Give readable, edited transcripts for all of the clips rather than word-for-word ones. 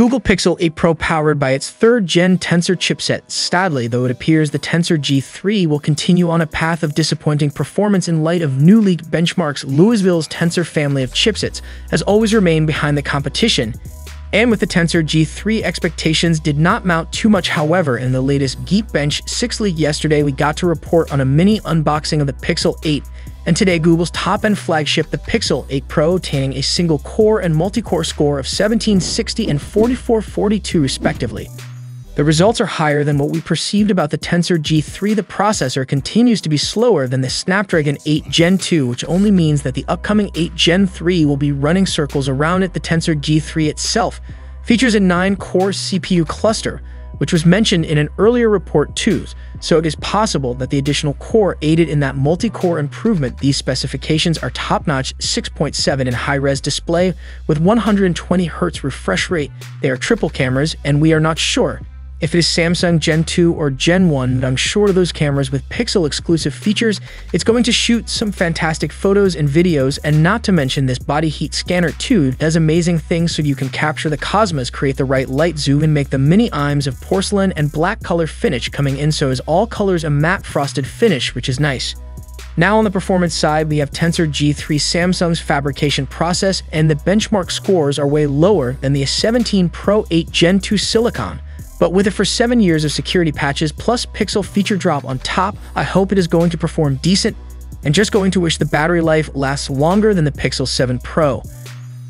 Google Pixel 8 Pro powered by its 3rd Gen Tensor chipset. Sadly, though, it appears the Tensor G3 will continue on a path of disappointing performance in light of new leaked benchmarks. Louisville's Tensor family of chipsets has always remained behind the competition, and with the Tensor G3 expectations did not mount too much. However, in the latest Geekbench 6 leak yesterday, we got to report on a mini unboxing of the Pixel 8, and today Google's top-end flagship, the Pixel 8 Pro, attaining a single-core and multi-core score of 1760 and 4442 respectively. The results are higher than what we perceived about the Tensor G3. The processor continues to be slower than the Snapdragon 8 Gen 2, which only means that the upcoming 8 Gen 3 will be running circles around it. The Tensor G3 itself features a 9-core CPU cluster, which was mentioned in an earlier report too, so it is possible that the additional core aided in that multi-core improvement. These specifications are top-notch: 6.7 in high-res display with 120Hz refresh rate. They are triple cameras, and we are not sure if it is Samsung Gen 2 or Gen 1, but I'm sure those cameras with Pixel-exclusive features, it's going to shoot some fantastic photos and videos, and not to mention this body heat scanner too does amazing things, so you can capture the cosmos, create the right light, zoom, and make the mini imes of porcelain and black color finish coming in, so is all colors a matte frosted finish, which is nice. Now on the performance side, we have Tensor G3. Samsung's fabrication process and the benchmark scores are way lower than the A17 Pro 8 Gen 2 silicon, but with it for 7 years of security patches plus Pixel feature drop on top, I hope it is going to perform decent, and just going to wish the battery life lasts longer than the Pixel 7 Pro.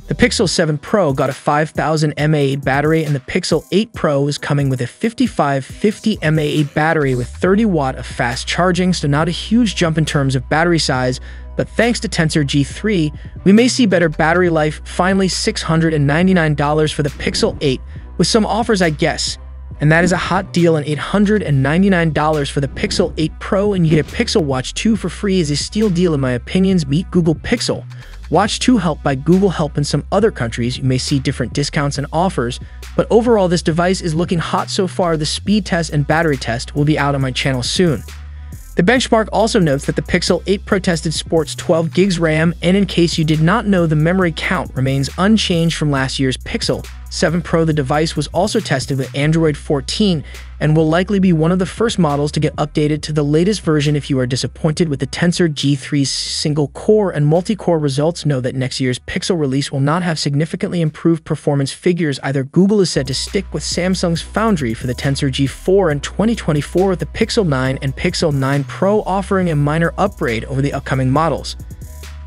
The Pixel 7 Pro got a 5000 mAh battery, and the Pixel 8 Pro is coming with a 5550 mAh battery with 30 watt of fast charging, so not a huge jump in terms of battery size, but thanks to Tensor G3, we may see better battery life. Finally, $699 for the Pixel 8, with some offers I guess. And that is a hot deal, and $899 for the Pixel 8 Pro, and you get a Pixel Watch 2 for free is a steal deal in my opinions. Meet Google Pixel Watch 2 helped by Google Help. In some other countries, you may see different discounts and offers, but overall this device is looking hot so far. The speed test and battery test will be out on my channel soon. The benchmark also notes that the Pixel 8 Pro tested sports 12 gigs RAM, and in case you did not know, the memory count remains unchanged from last year's Pixel 7 Pro. The device was also tested with Android 14 and will likely be one of the first models to get updated to the latest version. If you are disappointed with the Tensor G3's single-core and multi-core results, know that next year's Pixel release will not have significantly improved performance figures either. Google is said to stick with Samsung's Foundry for the Tensor G4 in 2024, with the Pixel 9 and Pixel 9 Pro offering a minor upgrade over the upcoming models.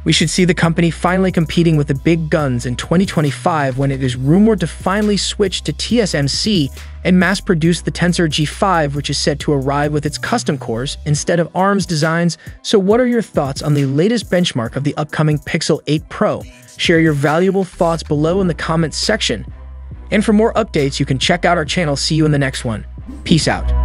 We should see the company finally competing with the big guns in 2025, when it is rumored to finally switch to TSMC and mass-produce the Tensor G5, which is said to arrive with its custom cores instead of ARM's designs. So what are your thoughts on the latest benchmark of the upcoming Pixel 8 Pro? Share your valuable thoughts below in the comments section. And for more updates, you can check out our channel. See you in the next one. Peace out.